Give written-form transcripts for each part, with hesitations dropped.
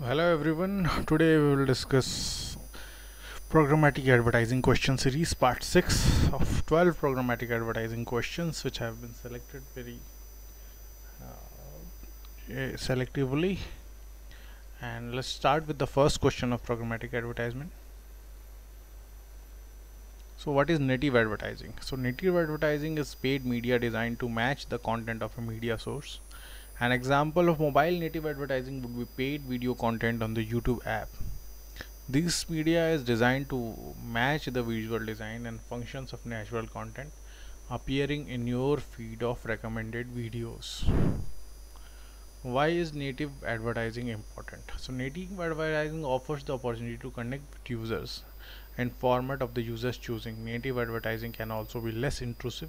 Hello everyone, today we will discuss programmatic advertising question series part 6 of 12 programmatic advertising questions which have been selected very selectively. And let's start with the first question of programmatic advertisement. So what is native advertising? So native advertising is paid media designed to match the content of a media source. An example of mobile native advertising would be paid video content on the YouTube app. This media is designed to match the visual design and functions of natural content appearing in your feed of recommended videos. Why is native advertising important? So native advertising offers the opportunity to connect with users in format of the user's choosing. Native advertising can also be less intrusive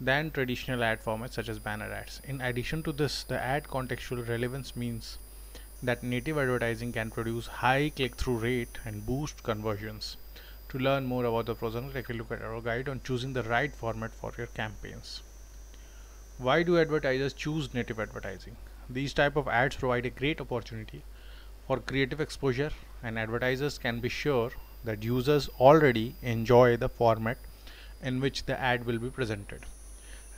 than traditional ad formats such as banner ads. In addition to this, the ad contextual relevance means that native advertising can produce high click-through rate and boost conversions. To learn more about the program, take a look at our guide on choosing the right format for your campaigns. Why do advertisers choose native advertising? These type of ads provide a great opportunity for creative exposure, and advertisers can be sure that users already enjoy the format in which the ad will be presented.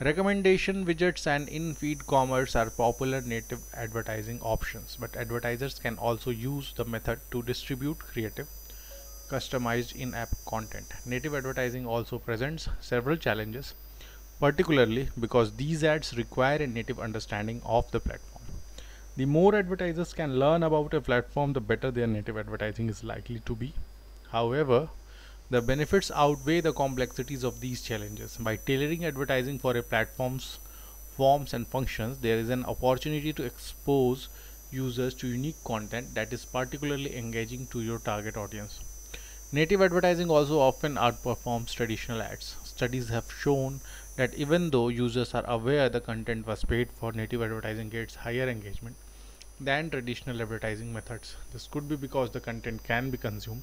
Recommendation widgets and in-feed commerce are popular native advertising options, but advertisers can also use the method to distribute creative, customized in-app content. Native advertising also presents several challenges, particularly because these ads require a native understanding of the platform. The more advertisers can learn about a platform, the better their native advertising is likely to be. However, the benefits outweigh the complexities of these challenges. By tailoring advertising for a platform's forms and functions, there is an opportunity to expose users to unique content that is particularly engaging to your target audience. Native advertising also often outperforms traditional ads. Studies have shown that even though users are aware the content was paid for, native advertising gets higher engagement than traditional advertising methods. This could be because the content can be consumed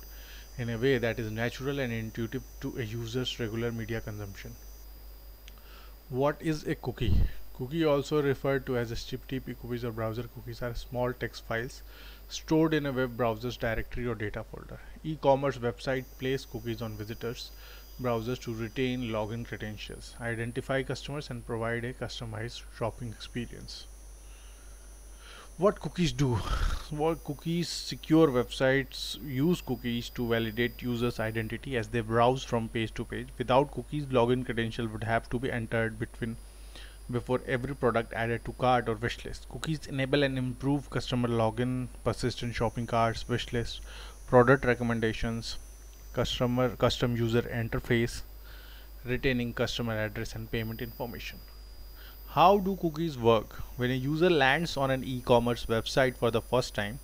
in a way that is natural and intuitive to a user's regular media consumption. What is a cookie? Cookie, also referred to as HTTP cookies or browser cookies, are small text files stored in a web browser's directory or data folder. E-commerce websites place cookies on visitors' browsers to retain login credentials, identify customers, and provide a customized shopping experience. What cookies do? Well, cookies secure websites use cookies to validate users' identity as they browse from page to page. Without cookies, login credential would have to be entered before every product added to cart or wishlist. Cookies enable and improve customer login, persistent shopping carts, wishlist, product recommendations, custom user interface, retaining customer address and payment information. How do cookies work? When a user lands on an e-commerce website for the first time,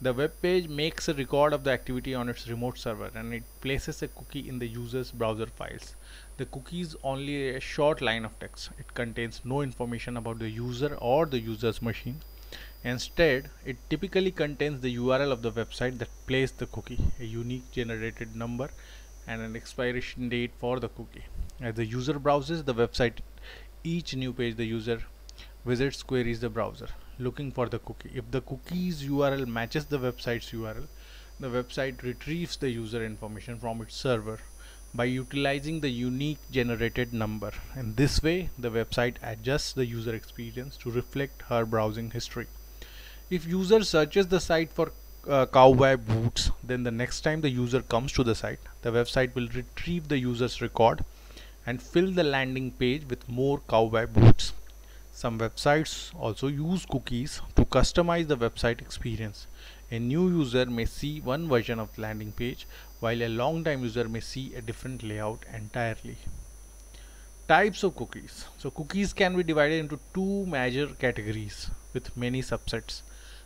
the web page makes a record of the activity on its remote server, and it places a cookie in the user's browser files. The cookie is only a short line of text. It contains no information about the user or the user's machine. Instead, it typically contains the URL of the website that placed the cookie, a unique generated number, and an expiration date for the cookie. As the user browses the website, each new page the user visits queries the browser looking for the cookie. If the cookie's URL matches the website's URL, the website retrieves the user information from its server by utilizing the unique generated number. In this way, the website adjusts the user experience to reflect her browsing history. If user searches the site for cowboy boots, then the next time the user comes to the site, the website will retrieve the user's record and fill the landing page with more cowboy boots. Some websites also use cookies to customize the website experience. A new user may see one version of the landing page, while a long-time user may see a different layout entirely. Types of cookies. So cookies can be divided into two major categories with many subsets.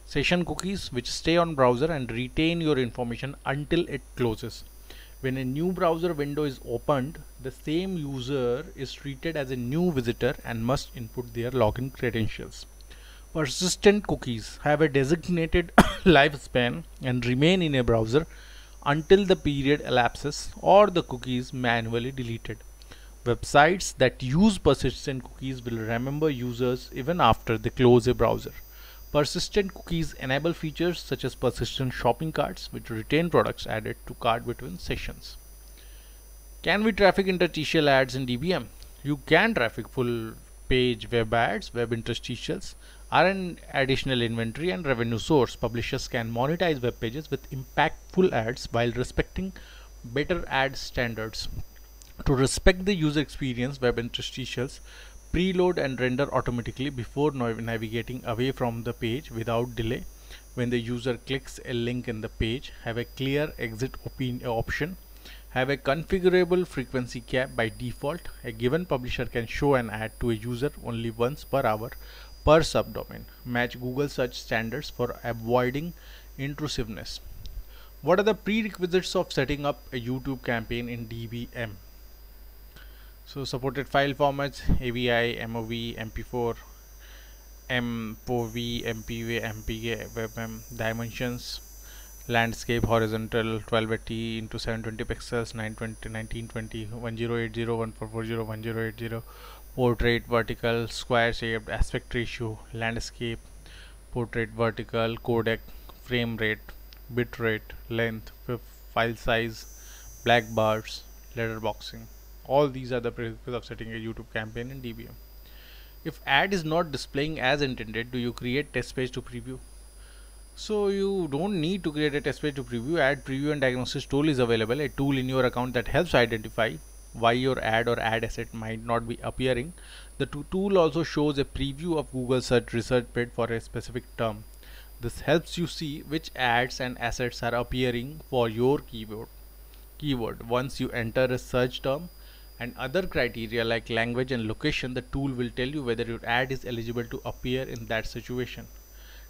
Session cookies, which stay on browser and retain your information until it closes. When a new browser window is opened, the same user is treated as a new visitor and must input their login credentials. Persistent cookies have a designated lifespan and remain in a browser until the period elapses or the cookie is manually deleted. Websites that use persistent cookies will remember users even after they close a browser. Persistent cookies enable features such as persistent shopping carts, which retain products added to cart between sessions. Can we traffic interstitial ads in DBM? You can traffic full page web ads, web interstitials are an additional inventory and revenue source. Publishers can monetize web pages with impactful ads while respecting better ad standards. To respect the user experience, web interstitials preload and render automatically before navigating away from the page without delay. When the user clicks a link in the page, have a clear exit option. Have a configurable frequency cap by default. A given publisher can show an ad to a user only once per hour per subdomain. Match Google search standards for avoiding intrusiveness. What are the prerequisites of setting up a YouTube campaign in DBM? So supported file formats, AVI, MOV, MP4, MPOV, MPV, MPG, WebM, dimensions, landscape, horizontal, 1280 × 720 pixels, 920 1920, 1080, 1440, 1080, portrait, vertical, square shaped, aspect ratio, landscape, portrait, vertical, codec, frame rate, bit rate, length, file size, black bars, letterboxing. All these are the prerequisites of setting a YouTube campaign in DBM. If ad is not displaying as intended, do you create test page to preview? So you don't need to create a test page to preview. Ad preview and diagnosis tool is available, a tool in your account that helps identify why your ad or ad asset might not be appearing. The tool also shows a preview of Google search research paid for a specific term. This helps you see which ads and assets are appearing for your keyword. Once you enter a search term and other criteria like language and location, the tool will tell you whether your ad is eligible to appear in that situation.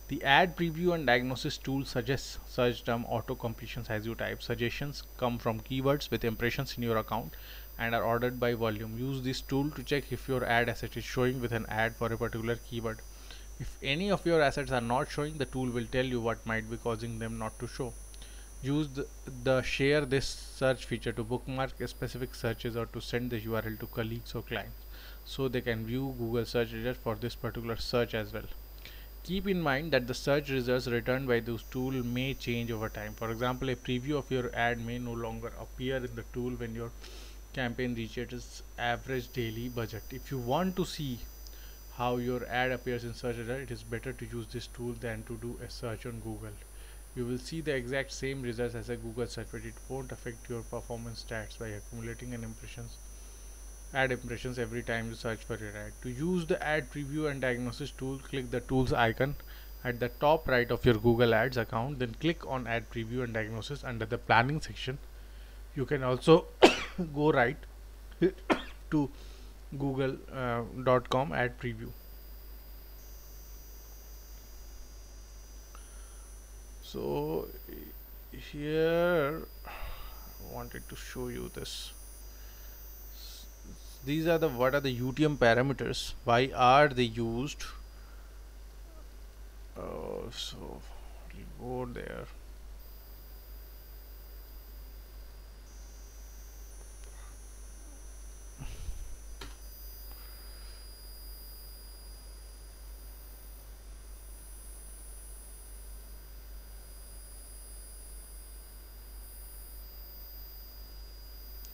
The ad preview and diagnosis tool suggests search term auto completions as you type. Suggestions come from keywords with impressions in your account and are ordered by volume. Use this tool to check if your ad asset is showing with an ad for a particular keyword. If any of your assets are not showing, the tool will tell you what might be causing them not to show. Use the share this search feature to bookmark specific searches or to send the URL to colleagues or clients so they can view Google search results for this particular search as well. Keep in mind that the search results returned by this tool may change over time. For example, a preview of your ad may no longer appear in the tool when your campaign reaches its average daily budget. If you want to see how your ad appears in search results, it is better to use this tool than to do a search on Google. You will see the exact same results as a Google search, but it won't affect your performance stats by accumulating ad impressions every time you search for your ad. To use the ad preview and diagnosis tool, click the tools icon at the top right of your Google Ads account, then click on ad preview and diagnosis under the planning section. You can also go right to google.com ad preview. So here I wanted to show you this. These are the what are the UTM parameters, why are they used? So we'll go there.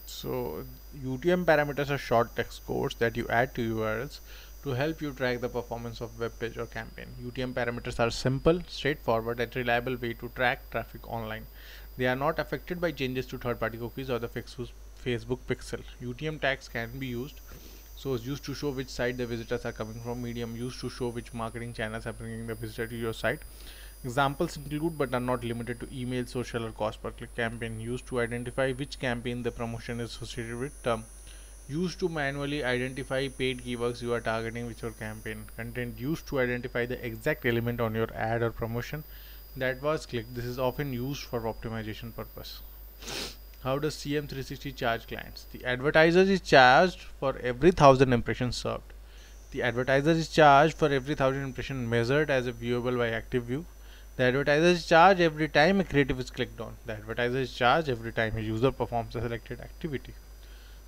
So UTM parameters are short text codes that you add to URLs to help you track the performance of web page or campaign. UTM parameters are simple, straightforward, and reliable way to track traffic online. They are not affected by changes to third-party cookies or the Facebook pixel. UTM tags can be used. Source: used to show which site the visitors are coming from. Medium: used to show which marketing channels are bringing the visitor to your site. Examples include but are not limited to email, social, or cost per click. Campaign: used to identify which campaign the promotion is associated with. Term: used to manually identify paid keywords you are targeting with your campaign. Content: used to identify the exact element on your ad or promotion that was clicked. This is often used for optimization purpose. How does CM360 charge clients? The advertiser is charged for every 1,000 impressions served. The advertiser is charged for every 1,000 impressions measured as a viewable by ActiveView. The advertiser is charged every time a creative is clicked on. The advertiser is charged every time a user performs a selected activity.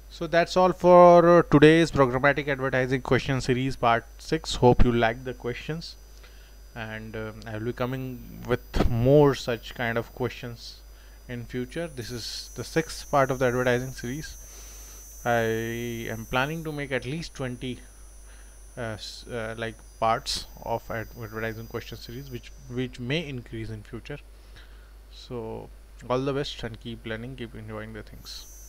So that's all for today's programmatic advertising question series part 6. Hope you liked the questions. and I will be coming with more such kind of questions in future. This is the 6th part of the advertising series. I am planning to make at least 20 like parts of advertising question series, which may increase in future. So all the best and keep learning, keep enjoying the things.